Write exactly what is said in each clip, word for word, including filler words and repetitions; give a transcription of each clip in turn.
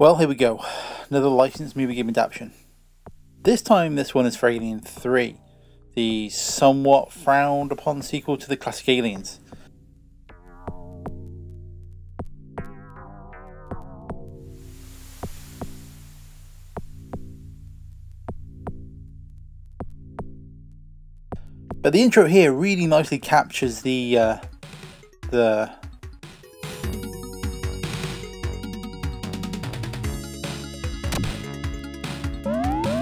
Well, here we go, another licensed movie game adaptation. This time this one is for Alien three, the somewhat frowned upon sequel to the classic Aliens. But the intro here really nicely captures the uh, the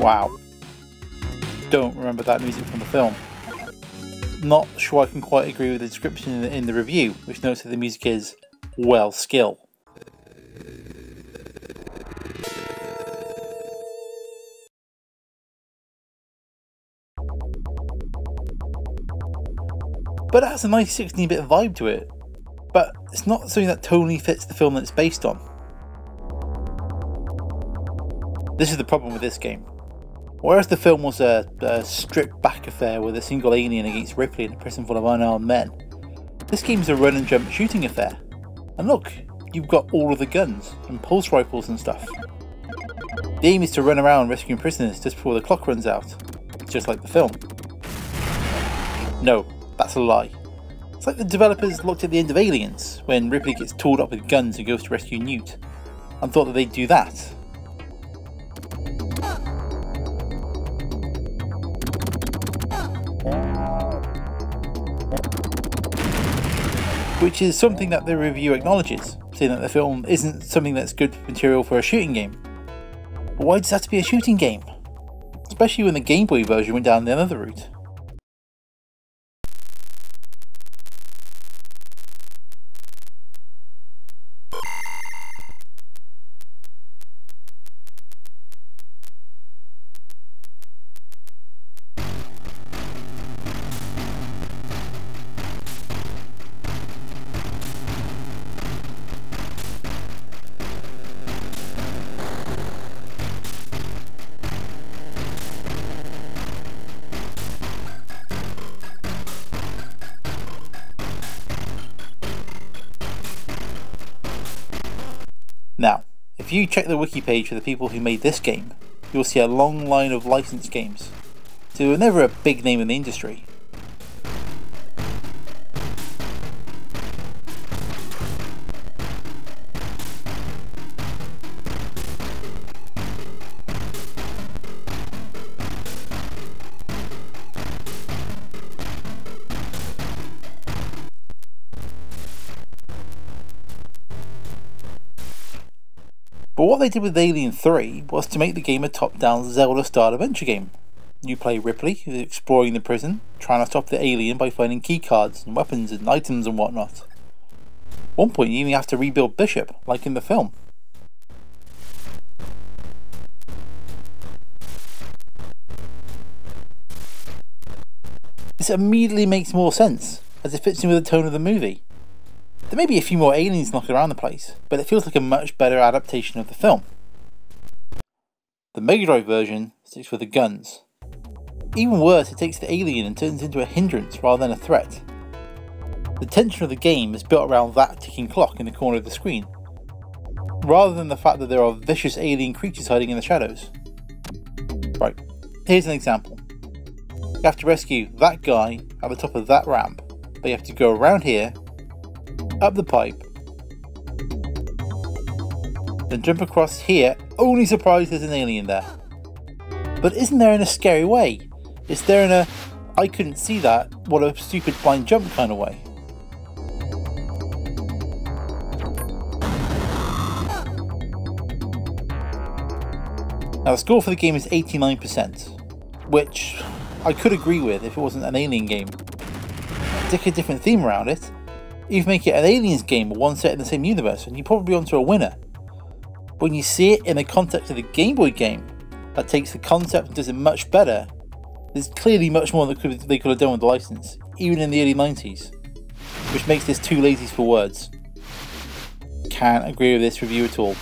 wow. Don't remember that music from the film. Not sure I can quite agree with the description in the, in the review, which notes that the music is well skilled. But it has a nice sixteen bit vibe to it, but it's not something that totally fits the film that it's based on. This is the problem with this game. Whereas the film was a, a stripped back affair with a single alien against Ripley and a prison full of unarmed men, this game is a run and jump shooting affair. And look, you've got all of the guns and pulse rifles and stuff. The aim is to run around rescuing prisoners just before the clock runs out, just like the film. No. That's a lie. It's like the developers looked at the end of Aliens, when Ripley gets tooled up with guns and goes to rescue Newt, and thought that they'd do that. Which is something that the review acknowledges, saying that the film isn't something that's good material for a shooting game. But why does it have to be a shooting game? Especially when the Game Boy version went down the other route. Now, if you check the wiki page for the people who made this game, you'll see a long line of licensed games, so they were never a big name in the industry. But what they did with Alien three was to make the game a top-down Zelda-style adventure game. You play Ripley, who's exploring the prison, trying to stop the alien by finding keycards and weapons and items and whatnot. At one point you even have to rebuild Bishop, like in the film. This immediately makes more sense, as it fits in with the tone of the movie. There may be a few more aliens knocking around the place, but it feels like a much better adaptation of the film. The Mega Drive version sticks with the guns. Even worse, it takes the alien and turns into a hindrance rather than a threat. The tension of the game is built around that ticking clock in the corner of the screen, rather than the fact that there are vicious alien creatures hiding in the shadows. Right, here's an example. You have to rescue that guy at the top of that ramp, but you have to go around here, up the pipe, then jump across here, only surprised there's an alien there. But it isn't there in a scary way, it's there in a I couldn't see that, what a stupid blind jump kind of way. Now the score for the game is eighty-nine percent, which I could agree with if it wasn't an alien game. Stick a different theme around it, you make it an Aliens game, one set in the same universe, and you're probably onto a winner. But when you see it in the context of the Game Boy game, that takes the concept and does it much better. There's clearly much more that could, they could have done with the license, even in the early nineties, which makes this too lazy for words. Can't agree with this review at all.